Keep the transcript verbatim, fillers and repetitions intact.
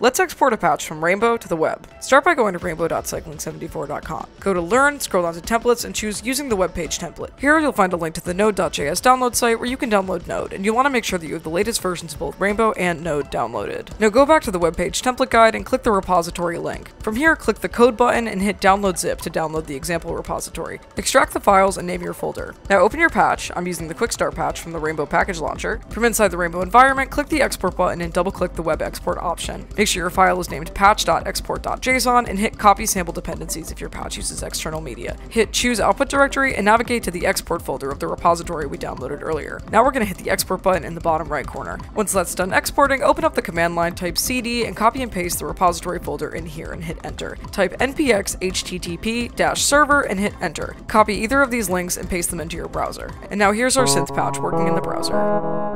Let's export a patch from Rainbow to the web. Start by going to rainbow dot cycling seventy-four dot com. Go to Learn, scroll down to Templates, and choose Using the Web Page Template. Here you'll find a link to the Node dot J S download site where you can download Node, and you'll want to make sure that you have the latest versions of both Rainbow and Node downloaded. Now go back to the Web Page Template Guide and click the repository link. From here, click the Code button and hit Download Zip to download the example repository. Extract the files and name your folder. Now open your patch. I'm using the Quick Start patch from the Rainbow Package Launcher. From inside the Rainbow environment, click the Export button and double-click the Web Export option. Make sure your file is named patch dot export dot J S O N and hit Copy Sample Dependencies if your patch uses external media. Hit Choose Output Directory and navigate to the Export folder of the repository we downloaded earlier. Now we're going to hit the Export button in the bottom right corner. Once that's done exporting, open up the command line, type C D, and copy and paste the repository folder in here and hit Enter. Type npx H T T P server and hit Enter. Copy either of these links and paste them into your browser. And now here's our synth patch working in the browser.